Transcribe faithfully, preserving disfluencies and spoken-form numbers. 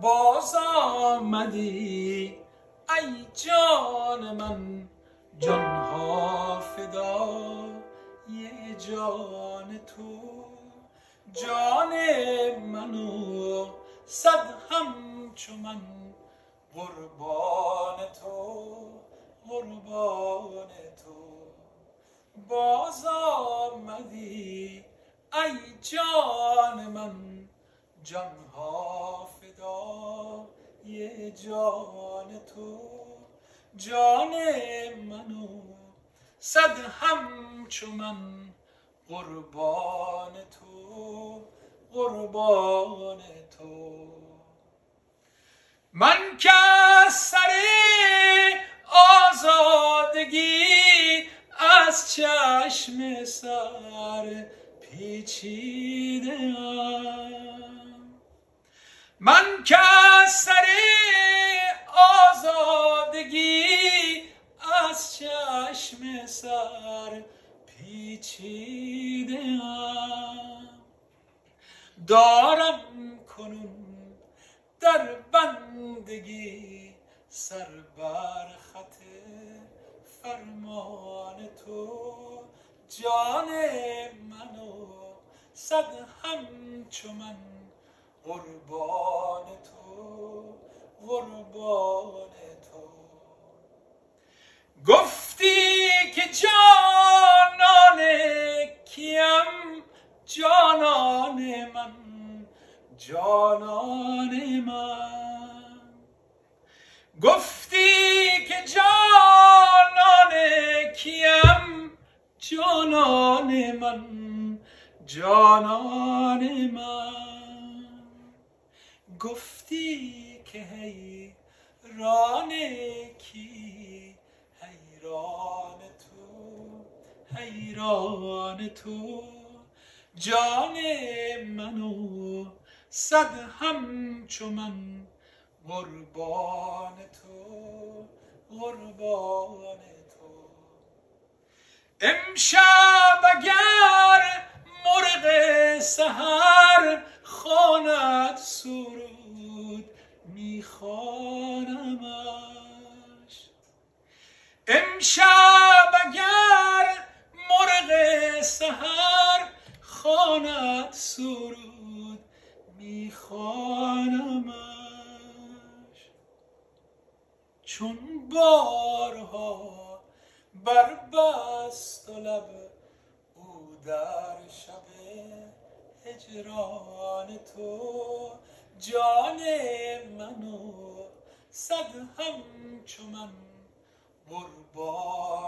باز آمدی ای جان من، جان ها فدای جان تو، جان منو صد همچو من قربان تو، قربان تو. باز آمدی ای جان من، جان ها فدای جان تو، جان منو صد همچو من قربان تو، قربان تو. من که از سر آزادگی از چشم سر پیچیده ام، من که از سر آزادگی از چشم سر پیچیده ام، دارم کنون در بندگی سر بر خط فرمان تو، جان منو صد همچو من قربان تو، قربان تو. گفتی که جانان کیم، جانان من، جانان من. گفتی که جانان کیم، جانان من، جانان من. گفتی که حیران کی، حیران تو، حیران تو. جان منو صد همچو من قربان تو، قربان تو. امشب اگر مرغ سحر خانت سرود میخوانمش، امشب اگر مرغ سحر خانت سرود میخوانمش. چون بارها بربست و لب او در شب هجران تو، جان منو صد همچو من قربان